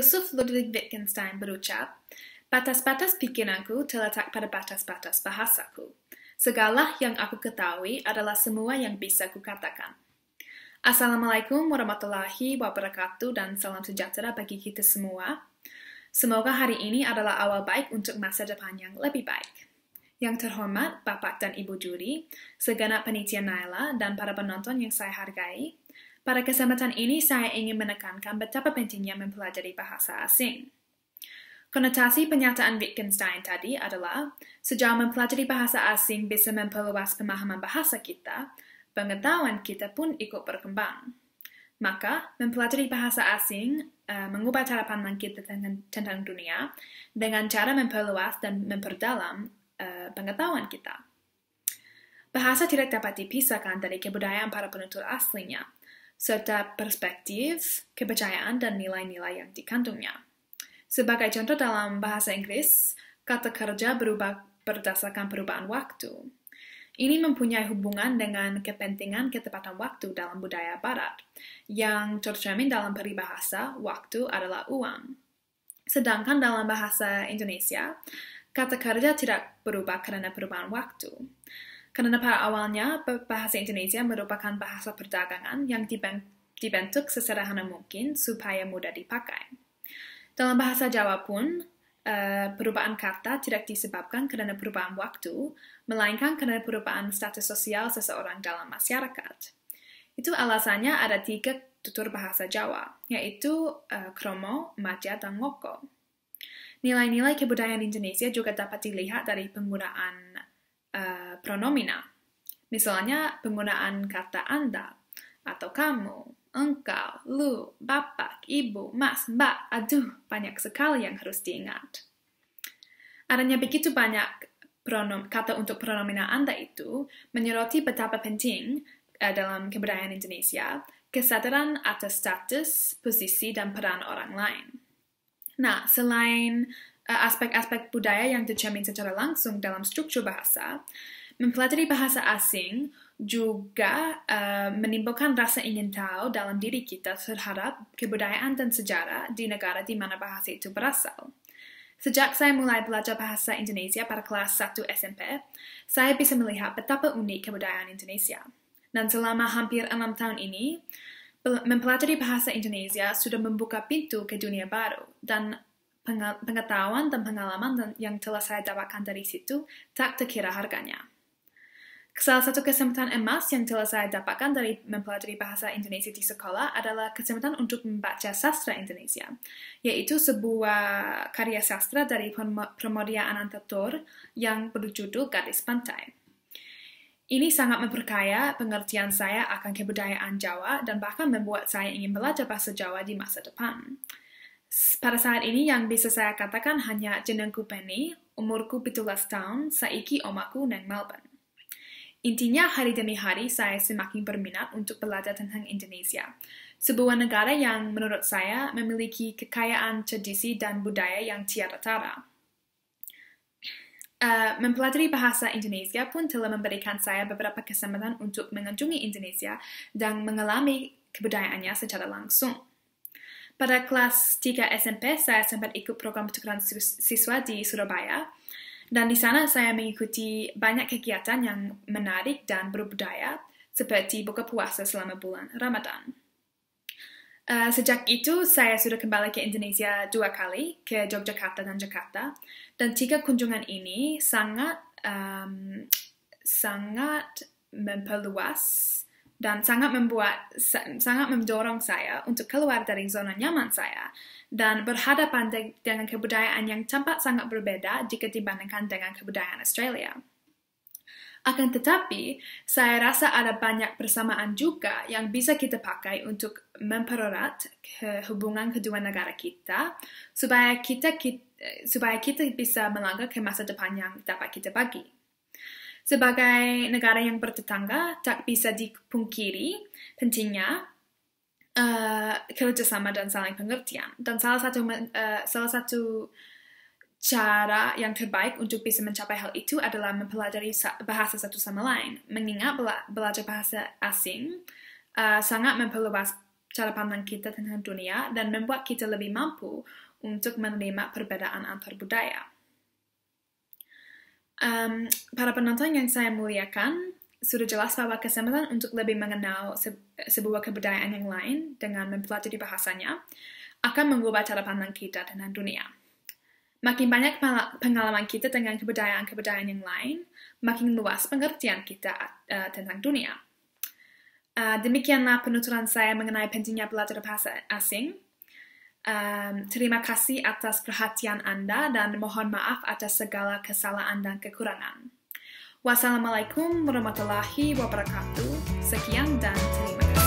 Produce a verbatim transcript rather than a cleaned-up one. Filsuf Ludwig Wittgenstein berucap, batas-batas pikiranku terletak pada batas-batas bahasaku. Segala yang aku ketahui adalah semua yang bisa kukatakan. Assalamualaikum warahmatullahi wabarakatuh dan salam sejahtera bagi kita semua. Semoga hari ini adalah awal baik untuk masa depan yang lebih baik. Yang terhormat, Bapak dan Ibu juri, segenap panitia Naila dan para penonton yang saya hargai, pada kesempatan ini saya ingin menekankan betapa pentingnya mempelajari bahasa asing. Konotasi pernyataan Wittgenstein tadi adalah, sejauh mempelajari bahasa asing bisa memperluas pemahaman bahasa kita, pengetahuan kita pun ikut berkembang. Maka, mempelajari bahasa asing uh, mengubah cara pandang kita tentang dunia dengan cara memperluas dan memperdalam uh, pengetahuan kita. Bahasa tidak dapat dipisahkan dari kebudayaan para penutur aslinya, serta perspektif, kepercayaan, dan nilai-nilai yang dikandungnya. Sebagai contoh dalam bahasa Inggris, kata kerja berubah berdasarkan perubahan waktu. Ini mempunyai hubungan dengan kepentingan ketepatan waktu dalam budaya barat, yang tercermin dalam peribahasa, waktu adalah uang. Sedangkan dalam bahasa Indonesia, kata kerja tidak berubah karena perubahan waktu. Karena pada awalnya, bahasa Indonesia merupakan bahasa perdagangan yang dibentuk sesederhana mungkin supaya mudah dipakai. Dalam bahasa Jawa pun, perubahan kata tidak disebabkan karena perubahan waktu, melainkan karena perubahan status sosial seseorang dalam masyarakat. Itu alasannya ada tiga tutur bahasa Jawa, yaitu kromo, madya, dan ngoko. Nilai-nilai kebudayaan Indonesia juga dapat dilihat dari penggunaan Uh, pronomina. Misalnya, penggunaan kata Anda, atau kamu, engkau, lu, bapak, ibu, mas, mbak, aduh, banyak sekali yang harus diingat. Adanya begitu banyak pronom, kata untuk pronomina Anda itu menyoroti betapa penting uh, dalam kebudayaan Indonesia kesadaran atas status, posisi, dan peran orang lain. Nah, selain aspek-aspek budaya yang tercermin secara langsung dalam struktur bahasa, mempelajari bahasa asing juga uh, menimbulkan rasa ingin tahu dalam diri kita terhadap kebudayaan dan sejarah di negara di mana bahasa itu berasal. Sejak saya mulai belajar bahasa Indonesia pada kelas satu S M P, saya bisa melihat betapa unik kebudayaan Indonesia. Dan selama hampir enam tahun ini, mempelajari bahasa Indonesia sudah membuka pintu ke dunia baru, dan pengetahuan dan pengalaman yang telah saya dapatkan dari situ tak terkira harganya. Salah satu kesempatan emas yang telah saya dapatkan dari mempelajari bahasa Indonesia di sekolah adalah kesempatan untuk membaca sastra Indonesia, yaitu sebuah karya sastra dari Pramoedya Ananta Toer yang berjudul Gadis Pantai. Ini sangat memperkaya pengertian saya akan kebudayaan Jawa dan bahkan membuat saya ingin belajar bahasa Jawa di masa depan. Pada saat ini yang bisa saya katakan hanya jenengku Penny, umurku tujuh belas tahun, saiki omaku nang Melbourne. Intinya hari demi hari saya semakin berminat untuk belajar tentang Indonesia, sebuah negara yang menurut saya memiliki kekayaan tradisi dan budaya yang tiada tara. Uh, mempelajari bahasa Indonesia pun telah memberikan saya beberapa kesempatan untuk mengunjungi Indonesia dan mengalami kebudayaannya secara langsung. Pada kelas tiga S M P, saya sempat ikut program pertukaran siswa di Surabaya, dan di sana saya mengikuti banyak kegiatan yang menarik dan berbudaya, seperti buka puasa selama bulan Ramadan. Uh, sejak itu, saya sudah kembali ke Indonesia dua kali, ke Yogyakarta dan Jakarta, dan tiga kunjungan ini sangat, um, sangat memperluas dan sangat membuat sangat mendorong saya untuk keluar dari zona nyaman saya dan berhadapan de dengan kebudayaan yang tampak sangat berbeda jika dibandingkan dengan kebudayaan Australia. Akan tetapi, saya rasa ada banyak persamaan juga yang bisa kita pakai untuk mempererat ke hubungan kedua negara kita supaya kita, kita supaya kita bisa melangkah ke masa depan yang dapat kita bagi. Sebagai negara yang bertetangga, tak bisa dipungkiri pentingnya uh, kerjasama dan saling pengertian. Dan salah satu, uh, salah satu cara yang terbaik untuk bisa mencapai hal itu adalah mempelajari bahasa satu sama lain. Mengingat bela belajar bahasa asing uh, sangat memperluas cara pandang kita tentang dunia dan membuat kita lebih mampu untuk menerima perbedaan antar budaya. Um, para penonton yang saya muliakan, sudah jelas bahwa kesempatan untuk lebih mengenal se sebuah kebudayaan yang lain dengan mempelajari bahasanya akan mengubah cara pandang kita tentang dunia. Makin banyak pengalaman kita dengan kebudayaan-kebudayaan yang lain, makin luas pengertian kita uh, tentang dunia. Uh, demikianlah penuturan saya mengenai pentingnya belajar bahasa asing. Um, terima kasih atas perhatian Anda dan mohon maaf atas segala kesalahan dan kekurangan. Wassalamualaikum warahmatullahi wabarakatuh. Sekian dan terima kasih.